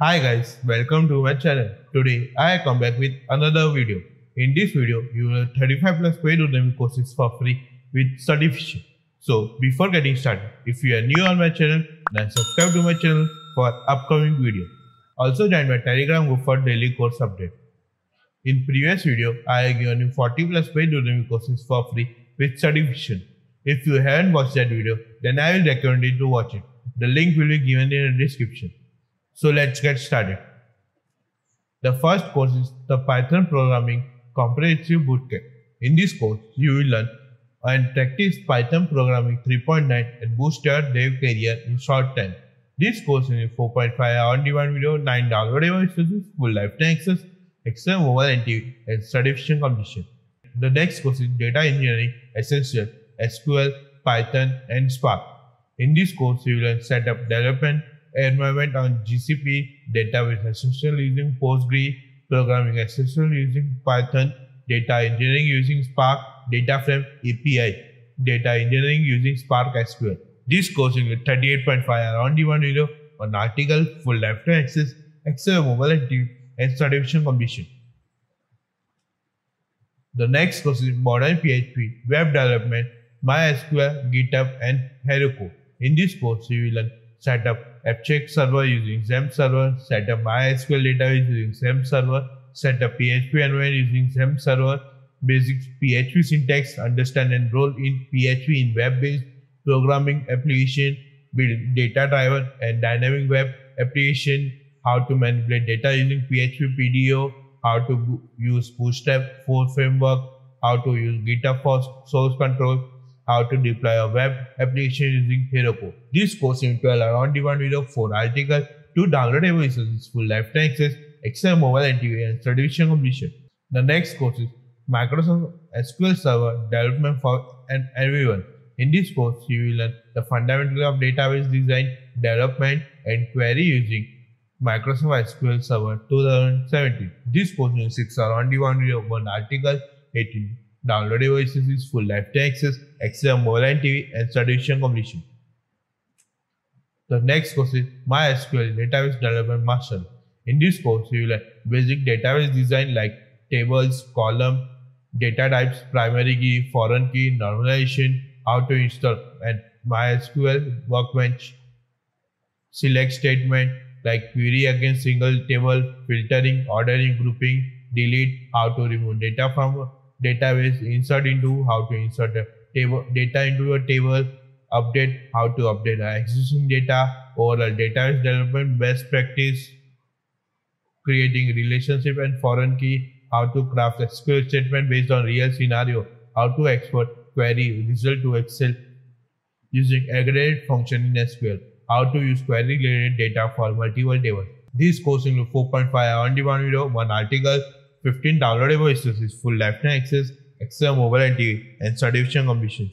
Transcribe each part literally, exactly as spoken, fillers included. Hi guys, welcome to my channel. Today I come back with another video. In this video, you will thirty-five plus paid Udemy courses for free with certification. So before getting started, if you are new on my channel, then subscribe to my channel for upcoming video. Also join my Telegram group for daily course update. In previous video, I have given you forty plus paid Udemy courses for free with certification. If you haven't watched that video, then I will recommend you to watch it. The link will be given in the description. So let's get started. The first course is the Python Programming Comprehensive Bootcamp. In this course, you will learn and practice Python Programming three point nine and boost your dev career in short time. This course is a four point five hour on-demand video, nine downloadable resources, full lifetime access, Excel mobile entity, and certification completion. The next course is Data Engineering Essentials, S Q L, Python, and Spark. In this course, you will learn setup development environment on G C P, database essential using Postgres, programming essential using Python, data engineering using Spark, data frame A P I, data engineering using Spark S Q L. This course includes thirty-eight point five hour on-demand video on article, full lifetime access, Excel mobile entity, and certification completion. The next course is Modern P H P, Web Development, MySQL, GitHub, and Heroku. In this course, you will learn setup Apache server using XAMPP server, set up MySQL database using XAMPP server, set up P H P environment using XAMPP server, basic P H P syntax, understand and role in P H P in web-based programming application, build data driver and dynamic web application, how to manipulate data using P H P P D O, how to use Bootstrap for framework, how to use GitHub for source control, how to deploy a web application using Heroku. This course in twelve hour on-demand video, four articles, two downloadable resources, full lifetime access, Excel mobile entity, and certification completion. The next course is Microsoft S Q L Server Development for Everyone. In this course, you will learn the fundamentals of database design, development, and query using Microsoft S Q L Server two thousand seventeen. This course is six hour on-demand video, one article, eighteen. Downloadable resources, full lifetime access, Excel mobile and T V, and certification completion. The next course is MySQL Database Development Master. In this course, you will learn basic database design like tables, column, data types, primary key, foreign key, normalization, how to install and MySQL Workbench, select statement like query against single table, filtering, ordering, grouping, delete, how to remove data from database, insert into, how to insert a table, data into a table, update, how to update existing data, overall database development best practice, creating relationship and foreign key, how to craft S Q L statement based on real scenario, how to export query result to Excel using aggregate function in S Q L, how to use query related data for multiple tables. This course includes four point five hour on-demand video, one article, fifteen downloadable resources, full lifetime access, Excel mobile and T V, and certification completion.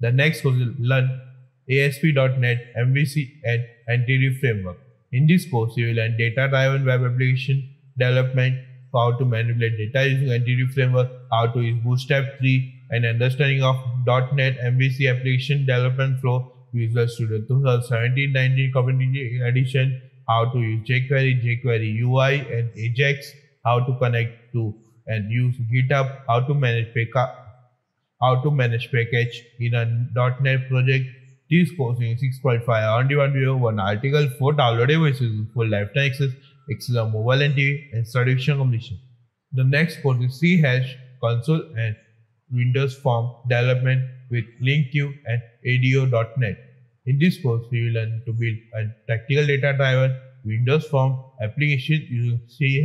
The next course will learn A S P dot net M V C and Entity Framework. In this course, you will learn data-driven web application development, how to manipulate data using Entity Framework, how to use Bootstrap three, and understanding of dot net M V C application development flow, Visual Studio twenty seventeen nineteen Community Edition, how to use jQuery, jQuery U I and AJAX, how to connect to and use GitHub, how to manage package, how to manage package in a dot net project. This course is six point five hour on-demand video, one article, four downloadable resources, full lifetime access, Excel mobile and T V, and certification completion. The next course is C#, console and Windows form development with LINQ and A D O dot net. In this course, we will learn to build a tactical data-driven Windows form application using C#,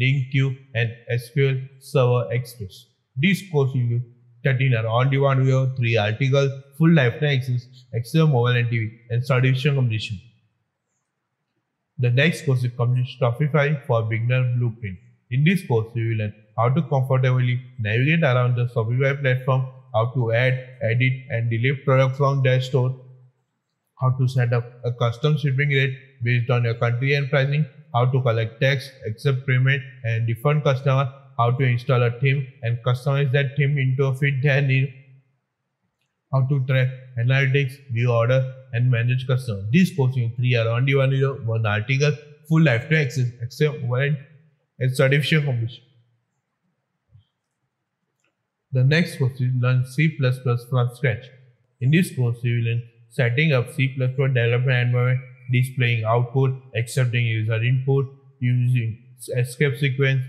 LINQ, and S Q L Server Express. This course includes thirteen hour on-demand video, three articles, full lifetime access, Excel mobile and T V, and certification completion. The next course is Complexify for Beginner Blueprint. In this course, we will learn how to comfortably navigate around the Shopify platform, how to add, edit, and delete products from their store, how to set up a custom shipping rate based on your country and pricing, how to collect tax, accept payment and refund customer, how to install a theme and customize that theme into a fit their need, how to track, analytics, view order, and manage customers. These courses three are on demand, one article, full lifetime access, except warrant and certificate completion. The next course is learn C plus plus from scratch. In this course, you will learn setting up C plus plus development environment, displaying output, accepting user input, using escape sequence,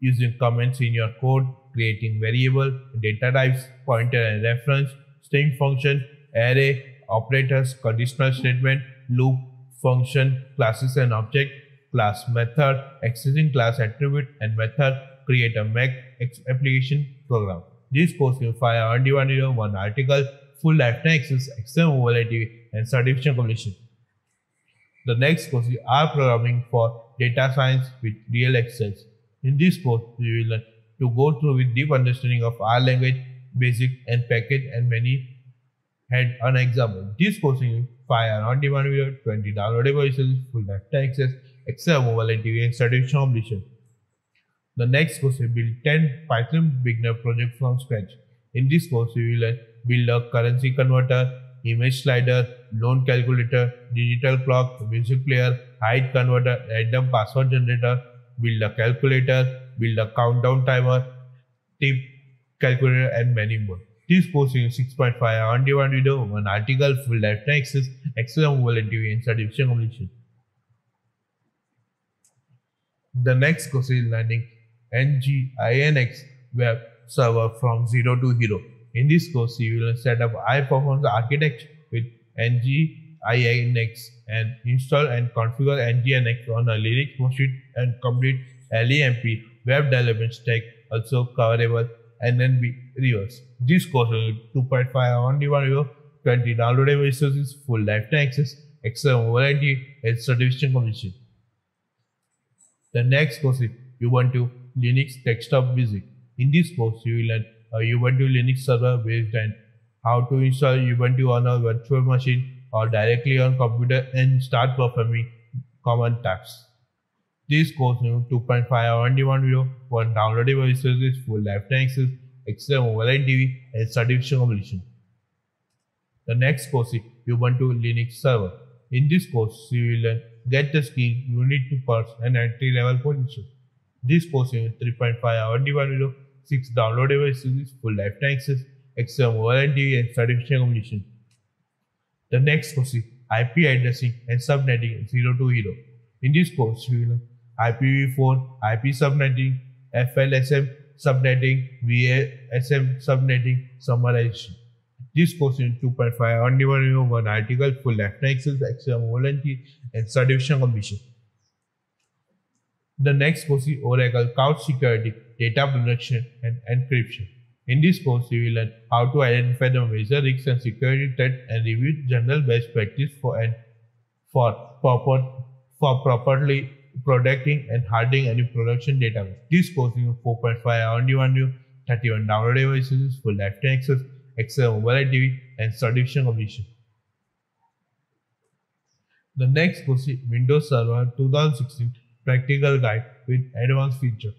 using comments in your code, creating variable, data types, pointer and reference, string function, array, operators, conditional statement, loop, function, classes and object, class method, accessing class attribute and method, create a Mac application program. This course will fire on demand, one article, full lifetime access, exam overlay, and certification completion. The next course is R programming for data science with real Excel. In this course, you will learn to go through with deep understanding of R language, basic and package, and many had an example. This course is fire on demand video, twenty downloadable resources, full lifetime access, Excel mobile and T V, and certification completion. The next course is build ten Python beginner projects from scratch. In this course, you will learn build a currency converter, image slider, loan calculator, digital clock, music player, height converter, random password generator, build a calculator, build a countdown timer, tip calculator, and many more. This course is six point five on demand video, one article, full lifetime access, Excel mobile and T V, and certification completion. The next course is learning N G I N X web server from zero to hero. In this course, you will set up high performance architecture with N G I N X and install and configure N G I N X on a Linux machine and complete L I N Q web development stack, also coverable N N B reverse. This course is two point five on demand video, twenty downloadable resources, full lifetime access, Excel warranty, and certification completion. The next course is Ubuntu Linux Desktop Basic. In this course, you will learn a Ubuntu Linux server based on how to install Ubuntu on a virtual machine or directly on computer and start performing common tasks. This course is two point five on demand video, one downloadable resources, full lifetime access, Excel mobile and T V, and certification completion. The next course is Ubuntu Linux Server. In this course, you will learn get the skill you need to pass an entry level position. This course is three point five on demand video, six downloadable resources, full lifetime access, Excel mobile and T V, and certification completion. The next course is I P addressing and subnetting zero to hero. In this course, you will learn I P v four, I P subnetting, F L S M subnetting, V A S M subnetting, summarization. This course is two point five on demand, one article, full lifetime access, Excel mobile and T V, and certification completion. The next course is Oracle Cloud Security, Data Protection and Encryption. In this course, you will learn how to identify the major risks and security threats and review general best practice for and for proper for properly protecting and hardening any production database. This course is four point five on demand, thirty-one downloadable resources, full lifetime access, Excel mobile and T V, and certification completion. The next course is Windows Server twenty sixteen Practical Guide with Advanced Feature.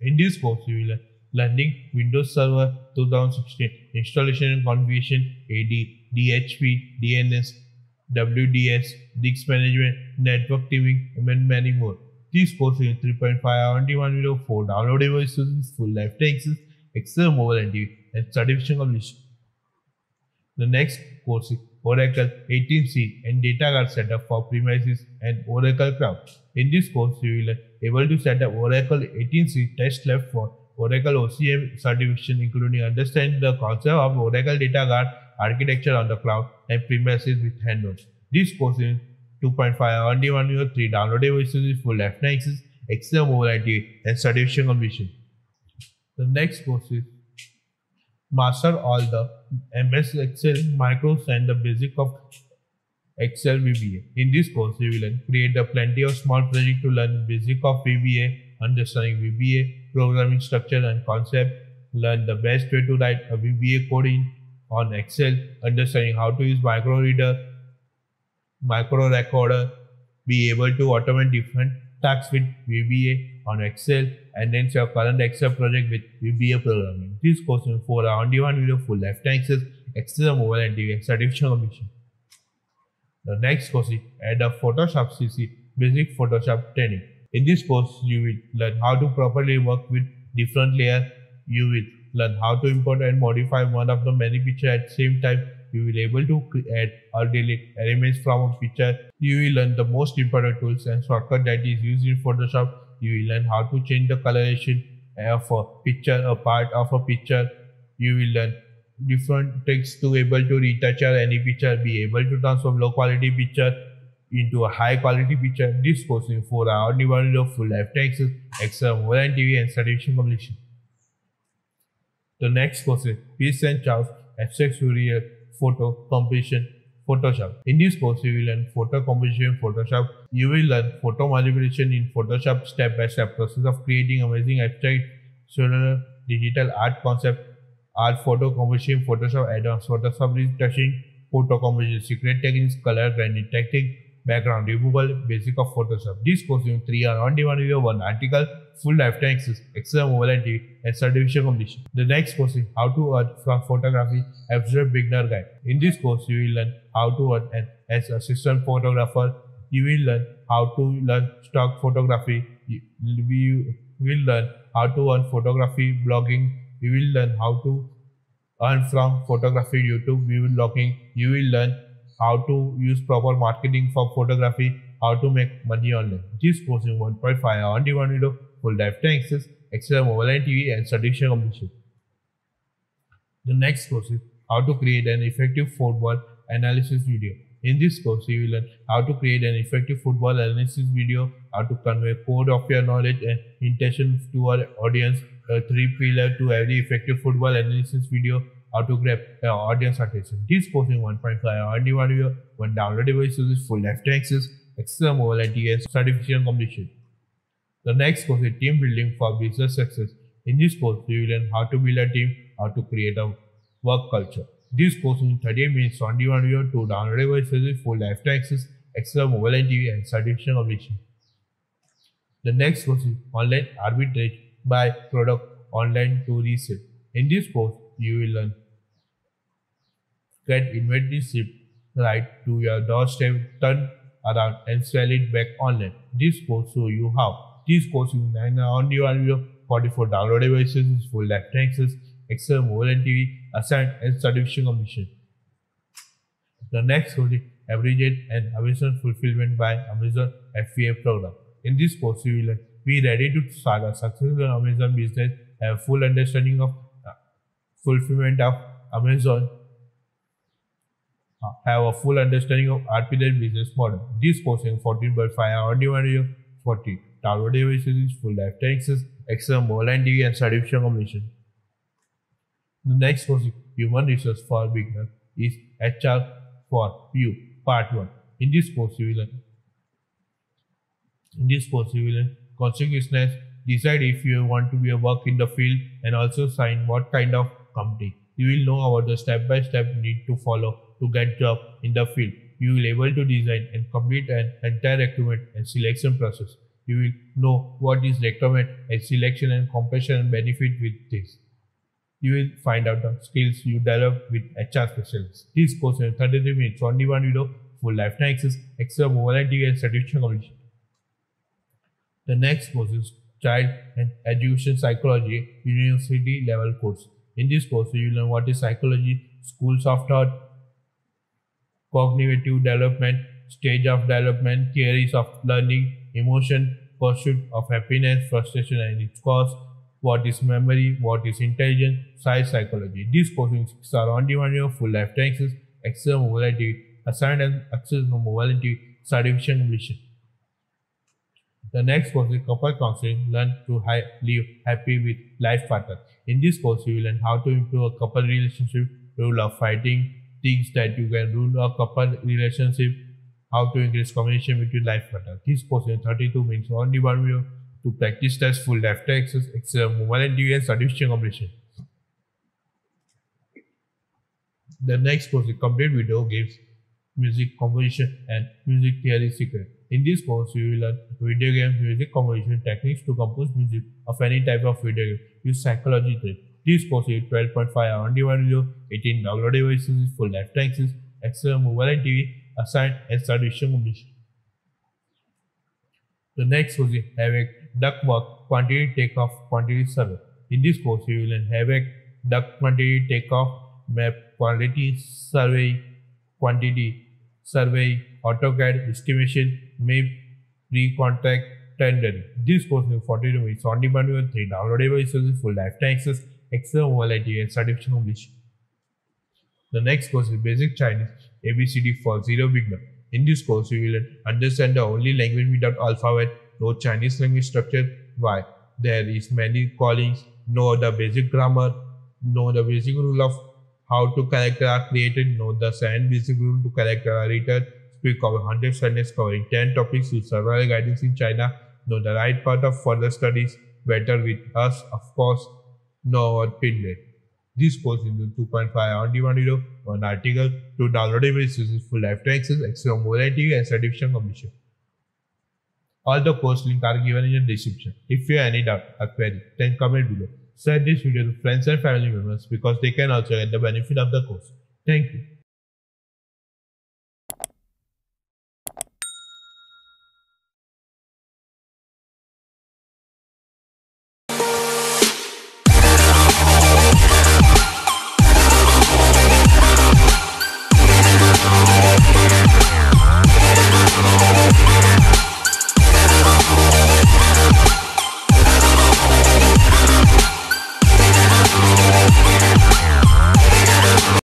In this course, you will learn learning Windows Server twenty sixteen installation and configuration, A D, D H C P, D N S, W D S, disk management, network teaming, and many more. This course is three point five on demand video, four downloadable resources, full lifetime access, Excel mobile and T V, and certification completion. The next course is Oracle eighteen c and data guard setup for premises and Oracle Cloud. In this course, you will be able to set up Oracle eighteen c test lab for Oracle O C M certification, including understanding the concept of Oracle data guard architecture on the cloud and premises with handouts. This course is two point five on demand video, three downloadable resources, full lifetime access, Excel mobile and T V, and certification completion. The next course is Master all the M S Excel macros and the basic of Excel V B A. In this course, you will learn create a plenty of small projects to learn basic of V B A, understanding V B A, programming structure and concept, learn the best way to write a V B A code in on Excel, understanding how to use micro reader, micro recorder, be able to automate different tasks with V B A on Excel, and then your current Excel project with V B A programming. This course is four on demand video, full lifetime access, Extreme mobile and N G I N X certification commission. The next course is at the Photoshop C C Basic Photoshop Training. In this course, you will learn how to properly work with different layers. You will learn how to import and modify one of the many pictures at the same time. You will be able to add or delete elements from a picture. You will learn the most important tools and shortcut that is used in Photoshop. You will learn how to change the coloration of a picture, a part of a picture. You will learn different tricks to able to retouch any picture, be able to transform low quality picture into a high quality picture. This course is for our development of full lifetime access, Excel, mobile and T V and certification completion. The next course is Peace and Charles Abstract Surreal Photo Composition Photoshop. In this course, you will learn photo composition in Photoshop. You will learn photo manipulation in Photoshop, step-by-step process of creating amazing abstract surreal digital art concept. Art photo composition in Photoshop, add-ons, Photoshop retouching, photo composition, secret techniques, color grading technique, background removal, basic of Photoshop. This course in three are on demand video, one article, full lifetime access, Excel, mobile and T V, and certification completion. The next course is How to Earn from Photography Abstract Beginner Guide. In this course, you will learn how to earn and as assistant photographer. You will learn how to learn stock photography. You will learn how to earn photography, blogging. You will learn how to earn from photography, YouTube, vlogging. You will learn how to use proper marketing for photography, how to make money online. This course is one point five on demand video, full lifetime access, Excel, mobile and T V, and certification completion. The next course is How to Create an Effective Football Analysis Video. In this course, you will learn how to create an effective football analysis video, how to convey core of your knowledge and intention to our audience, uh, three pillars to every effective football analysis video, how to grab uh, audience attention. This course is one point five on demand video, one downloadable resources, full lifetime access, Excel, mobile and T S, certification completion. The next course is Team Building for Business Success. In this course, you will learn how to build a team, how to create a work culture. This course in thirty minutes on demand video, two downloadable resources, full lifetime access, Excel, mobile and T V, and certification completion. The next course is Online Arbitrage by Product Online to Resale. In this course, you will learn get inventory shipped right to your doorstep, turn around and sell it back online. This course shows you how. This course is nine on demand video, forty-four downloadable resources, full lifetime access, Excel, mobile and T V, assigned and certification commission. The next course is Abbreviate and Amazon Fulfillment by Amazon F B A program. In this course, you will be ready to start a successful Amazon business, have a full understanding of uh, fulfillment of Amazon, uh, have a full understanding of R P L business model. This course is fourteen point five on demand video, forty downloadable resources, full lifetime access, Excel, mobile and T V, and certification commission. The next course is Human Resource for Beginners is H R for You Part one. In this course, you will learn. In this course, you will learn consequences, decide if you want to be a work in the field, and also sign what kind of company. You will know about the step-by-step need to follow to get job in the field. You will be able to design and complete an entire recruitment and selection process. You will know what is recruitment and selection and compensation and benefit with this. You will find out the skills you develop with H R specialists. This course is thirty-three minutes on demand video, full lifetime access, Excel, mobile and T V, and certification completion. The next course is Child and Education Psychology University Level Course. In this course, you will learn what is psychology, schools of thought, cognitive development, stage of development, theories of learning, emotion, pursuit of happiness, frustration and its cause, what is memory, what is intelligence, science psychology. These courses are on demand here, full lifetime access, Excel, mobile and T V, assigned and access to mobile and T V, certification completion. The next course is Couple Counseling, learn to live happy with life partner. In this course, you will learn how to improve a couple relationship, rule of fighting, things that you can rule a couple relationship, how to increase communication between life partner. This course is thirty-two minutes on demand video, to practice test full lifetime access, Excel, mobile and T V, and certification completion. The next course is Complete Video Games, Music Composition and Music Theory Secret. In this course, you will learn video game music composition techniques to compose music of any type of video game. Use psychology trick. This course is twelve point five hour on-demand video, eighteen download devices, full lifetime access, Excel, mobile and T V, assigned and certification completion. The next course is Havoc Duckworth Quantity Takeoff Quantity Server. In this course, you will learn Havoc Duck Quantity Takeoff Map Quantity Survey Quantity Survey AutoCAD Estimation M I P Pre-Contract Tendering. This course is forty-two minutes on demand with three downloadable resources, full lifetime access, Excel, mobile and T V, and certification completion. The next course is Basic Chinese A B C D for Zero Beginner. In this course, you will understand the only language without alphabet, no Chinese language structure, why there is many callings, know the basic grammar, know the basic rule of how to character are created, know the seven basic rule to character are written, speak over one hundred sentences covering ten topics with several guidance in China, know the right part of further studies, better with us, of course, know our pin rate. This course includes two point five hour on-demand video, one article, two downloadable resources, full lifetime access, extra mobility and certification completion. All the course links are given in the description. If you have any doubt or query, then comment below. Share this video to friends and family members because they can also get the benefit of the course. Thank you.